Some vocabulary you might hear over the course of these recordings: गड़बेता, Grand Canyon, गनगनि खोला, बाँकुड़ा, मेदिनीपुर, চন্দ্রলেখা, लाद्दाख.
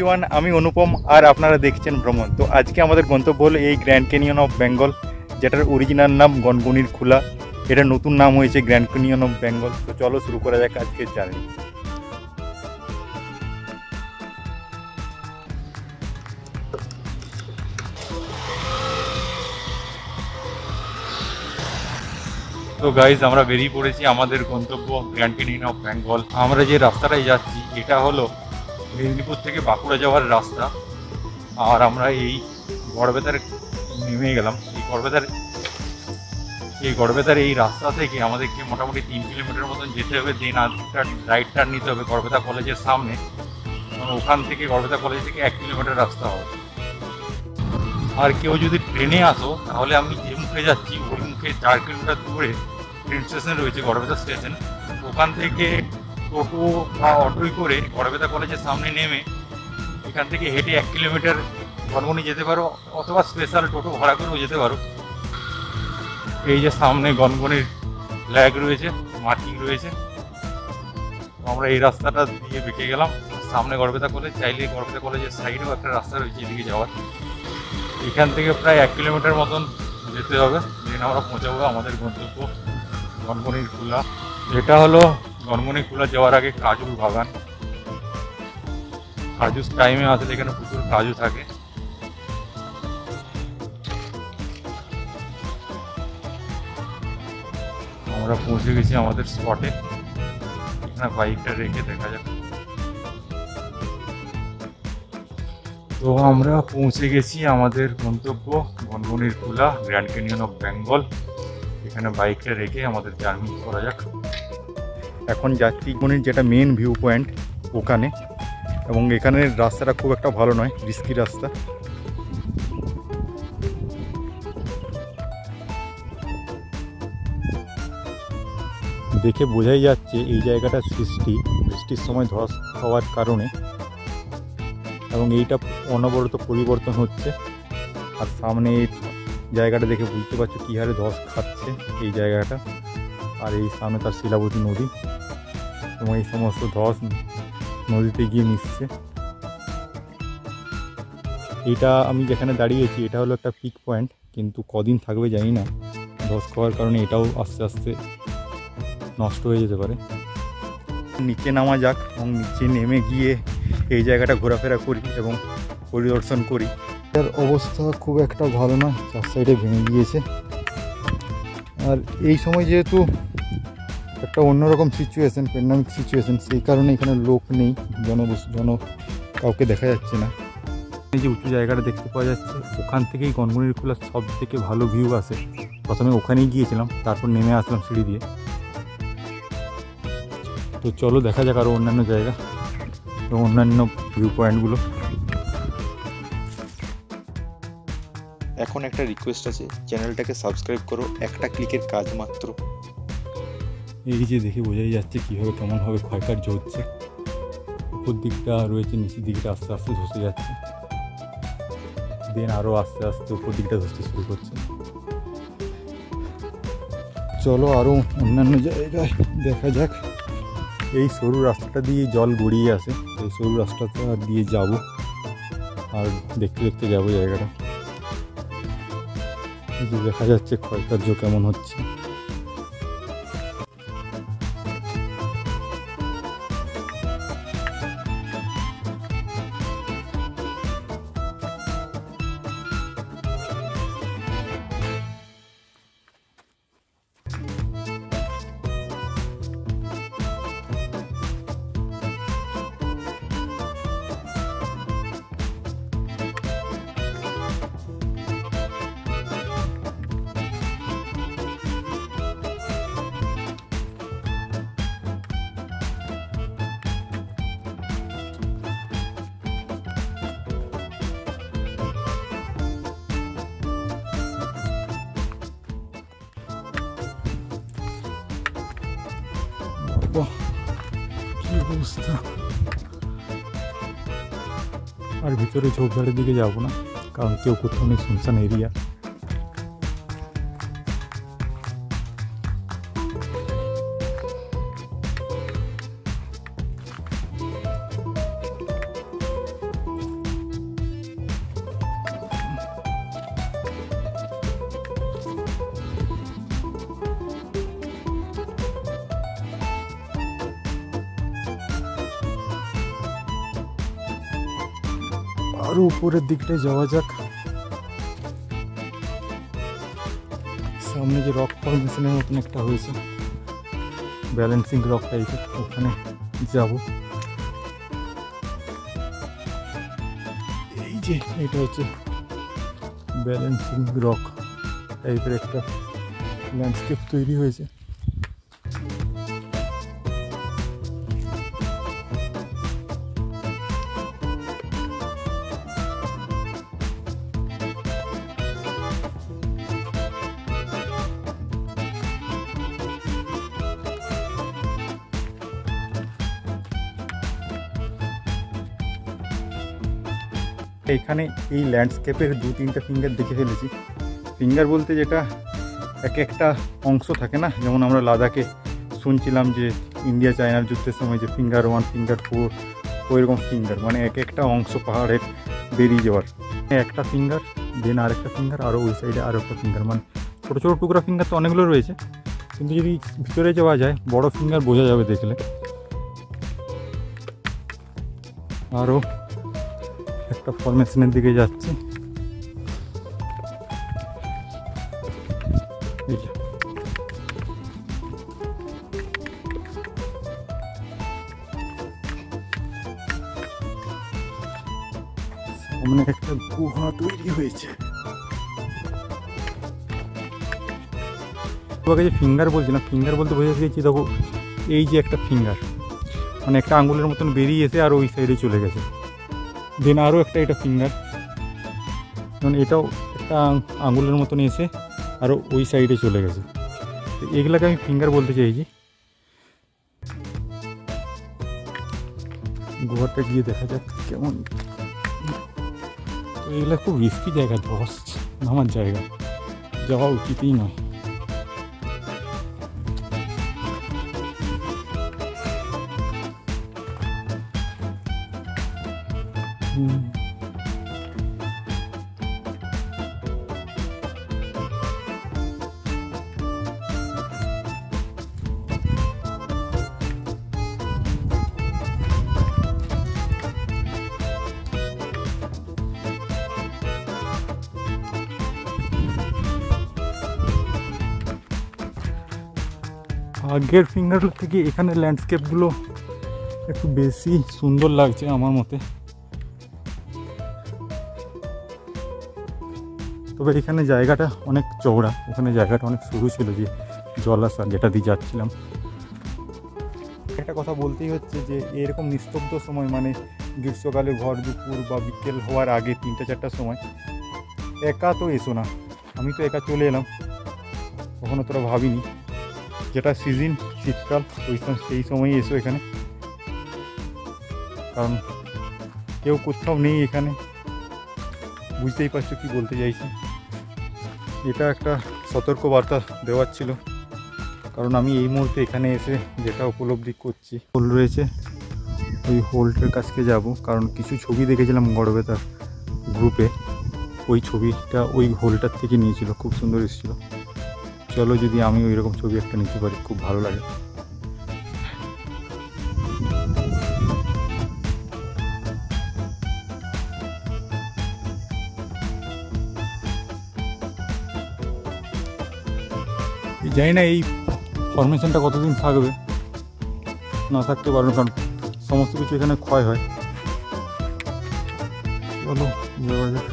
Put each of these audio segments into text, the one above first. Everyone आमी अनुपम और आपनारा देखछेन भ्रमण। तो आज के आमादेर गंतव्य हलो ये ग्रैंड कैनियन अफ बेंगल, जेटार ओरिजिनल नाम गनगनिर खोला, एटार नतून नाम होयेछे ग्रैंड कैनियन अफ बेंगल। तो चलो शुरू करा जाक आजकेर जार्नी। तो गाइज आमरा बेरिये पड़ेछि आमादेर गंतव्य ग्रैंड कैनियन अफ बेंगल। आमरा जे रास्ताटाय जाच्छि एटा हलो मेदिनीपुर थेके बाँकुड़ा जावार रास्ता। और आमरा एई गड़बेतार नेमे गेलाम। गड़बेतार एई रास्ता थेके आमादेरके मोटामुटी 3 किलोमीटर मतन जेते होबे। देन आरेकटा राइट टार्न निते होबे गड़बेता कलेजेर सामने। ओखान थेके गड़बेता कलेज थेके 1 किलोमीटर रास्ता होबे। और क्यों जो ट्रेने आसो ताहले आमी जे मुखे जाच्छि ओई मुखे 4 किलोमीटर दूरे ट्रेन स्टेशन रयेछे गड़बेता स्टेशन। ओखान थेके टोटो अटोई करे गड़बेता कलेजेर सामने नेमे एखान थेके हेटे 1 किलोमीटर गनगनि जेते पारो, अथवा स्पेशल टोटो भाड़ा करेओ जेते पारो। एई जे सामने गनगनिर लैग रयेछे, मार्किंग रयेछे। आमरा एई रास्ताटा दिये बेके गेलाम। सामने गड़बेता कलेज, चाइले गड़बेता कलेजेर साइडेओ एकटा रास्ता रयेछे एदिके जाओयार। এখান থেকে প্রায় 1 কিলোমিটার মতন যেতে হবে। দেন আমরা পৌঁছাবো আমাদের গন্তব্য গনগনির খোলা। এটা হলো গনগনির খোলা যাওয়ার আগে কাজুর বাগান। কাজুর টাইমে আসলে এখানে প্রচুর কাজু থাকে। আমরা পৌঁছে গেছি আমাদের স্পটে। এখানে বাইকটা রেখে দেখা যাক। तो आमरा पहुँचे गेছি আমাদের গন্তব্য গনগনির খোলা গ্র্যান্ড ক্যানিয়ন অফ বেঙ্গল। এখানে বাইকটা রেখে আমাদের জার্নি করা যাক। এখন যাত্রীগণের যেটা মেন ভিউ পয়েন্ট ওখানে, এবং এখানের রাস্তাটা খুব একটা ভালো নয়, রিস্কি রাস্তা। দেখে বোঝাই যাচ্ছে এই জায়গাটা বৃষ্টির সময় ধস হওয়ার কারণে এবং এইটা অনবরত পরিবর্তন হচ্ছে। আর সামনে এই জায়গাটা দেখে বুঝতে পারছো কী হারে ধস খাচ্ছে এই জায়গাটা। আর এই সামনে তার শিলাবতী নদী, এবং এই সমস্ত ধস নদীতে গিয়ে মিশছে। এটা আমি যেখানে দাঁড়িয়েছি এটা হলো একটা পিক পয়েন্ট, কিন্তু কদিন থাকবে জানি না। ধস খাওয়ার কারণে এটাও আস্তে আস্তে নষ্ট হয়ে যেতে পারে। নিচে নামা যাক এবং নিচে নেমে গিয়ে এই জায়গাটা ঘোরাফেরা করি এবং পরিদর্শন করি। এর অবস্থা খুব একটা ভালো না, চার সাইডে ভেঙে গিয়েছে। আর এই সময় যেহেতু একটা অন্যরকম সিচুয়েশান, প্যান্ডামিক সিচুয়েশান, সেই কারণে এখানে লোক নেই, কাউকে দেখা যাচ্ছে না। এই যে উঁচু জায়গাটা দেখতে পাওয়া যাচ্ছে ওখান থেকেই গনগনির খোলা সব থেকে ভালো ভিউ আসে। প্রথমে ওখানেই গিয়েছিলাম, তারপর নেমে আসলাম সিঁড়ি দিয়ে। তো চলো দেখা যাক আরও অন্যান্য জায়গা এবং অন্যান্য ভিউ পয়েন্টগুলো। এখন একটা রিকোয়েস্ট আছে, চ্যানেলটাকে সাবস্ক্রাইব করো, একটা ক্লিকের কাজ মাত্র। এই যে দেখে বোঝাই যাচ্ছে কীভাবে কেমনভাবে ক্ষয়কার্য হচ্ছে। উপর দিকটা রয়েছে, নিচের দিকটা আস্তে আস্তে ধসে যাচ্ছে। দেন আরও আস্তে আস্তে উপর দিকটা ধসতে শুরু করছে। চলো আরও অন্যান্য জায়গায় দেখা যাক। এই সরু রাস্তাটা দিয়ে জল গড়িয়ে আসে, এই সরু রাস্তাটা দিয়ে যাব আর দেখতে দেখতে যাব জায়গাটা। দেখা যাচ্ছে ক্ষয়কার্য কেমন হচ্ছে। আর ভিতরে ঝোপঝাড়ের দিকে যাব না, কারণ কেউ কোথাও নেই, শুনশান এরিয়া। আরো উপরের দিকটা যাওয়া যাক। সামনে যে রক ফর্মেশনের মতন একটা হয়েছে ব্যালেন্সিং রক টাইপের, ওখানে যাব। এই যে এটা হচ্ছে ব্যালেন্সিং রক টাইপের একটা ল্যান্ডস্কেপ তৈরি হয়েছে। এখানে এই ল্যান্ডস্কেপের দু তিনটা ফিঙ্গার দেখে ফেলেছি। ফিঙ্গার বলতে যেটা এক একটা অংশ থাকে না, যেমন আমরা লাদাখে শুনছিলাম যে ইন্ডিয়া চায়নার যুদ্ধের সময় যে ফিঙ্গার ওয়ান ফিঙ্গার ফোর, ওইরকম ফিঙ্গার মানে এক একটা অংশ পাহাড়ের বেরিয়ে যাওয়ার। একটা ফিঙ্গার দেন আর একটা ফিঙ্গার, আরও ওই সাইডে আরও একটা ফিঙ্গার, মানে ছোটো ছোটো টুকরা ফিঙ্গার তো অনেকগুলো রয়েছে, কিন্তু যদি ভিতরে যাওয়া যায় বড় ফিঙ্গার বোঝা যাবে দেখলে। আরও একটা ফরমেশনের দিকে যাচ্ছে, সামনে একটা গুহা তৈরি হয়েছে। তোমাকে যে ফিঙ্গার বলছিলাম, ফিঙ্গার বলতে বোঝা গেছে দেখো, এই যে একটা ফিঙ্গার মানে একটা আঙুলের মতন বেরিয়ে এসে আর ওই সাইডে চলে গেছে। দেন আরও একটা এটা ফিঙ্গার, কারণ এটাও একটা আঙুলের মতন এসে আরও ওই সাইডে চলে গেছে। তো এগুলাকে আমি ফিঙ্গার বলতে চাইছি। গুহাটা গিয়ে দেখা যাক কেমন। তো এগুলো খুব রিস্কি জায়গা, ধস নামার জায়গা, যাওয়া উচিতই নয়। আগের ফিঙ্গার থেকে এখানে ল্যান্ডস্কেপগুলো একটু বেশি সুন্দর লাগছে আমার মতে। তবে এখানে জায়গাটা অনেক চওড়া, ওখানে জায়গাটা অনেক সরু ছিল, যে জলাশয় যেটা দিয়ে যাচ্ছিলাম। একটা কথা বলতেই হচ্ছে যে এরকম নিস্তব্ধ সময় মানে গ্রীষ্মকালে ভর দুপুর বা বিকেল হওয়ার আগে 3-4টার সময় একা তো এসো না। আমি তো একা চলে এলাম, কখনো তোরা ভাবিনি। যেটা সিজন শীতকাল ওই সময়, সেই সময়ই এসো এখানে, কারণ কেউ কোথাও নেই এখানে। বুঝতেই পারছো কি বলতে চাইছি। এটা একটা সতর্ক বার্তা দেওয়ার ছিল, কারণ আমি এই মুহূর্তে এখানে এসে যেটা উপলব্ধি করছি, হোল রয়েছে, ওই হোলটার কাছকে যাব। কারণ কিছু ছবি দেখেছিলাম গর্বেতার গ্রুপে, ওই ছবিটা ওই হোলটার থেকে নিয়েছিল, খুব সুন্দর এসেছিল। চলো যদি আমি ওই রকম ছবি একটা নিতে পারি, খুব ভালো লাগে। জানি না এই ফর্মেশনটা কতদিন থাকবে, না থাকতে পারবে, কারণ সমস্ত কিছু এখানে ক্ষয় হয়। চলো যাওয়া যাক।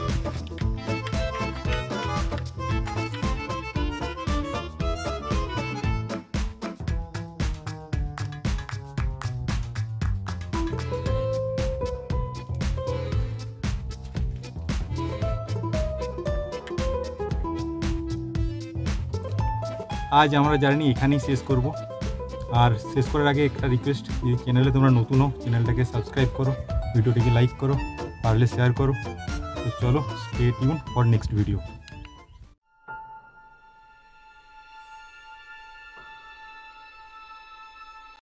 আজ আমরা জার্নি এখানেই শেষ করব। আর শেষ করার আগে একটা রিকোয়েস্ট, এই চ্যানেলে তোমরা নতুন হও, চ্যানেলটাকে সাবস্ক্রাইব করো, ভিডিওটিকে লাইক করো, পারলে শেয়ার করো। তো চলো, stay tune for next video.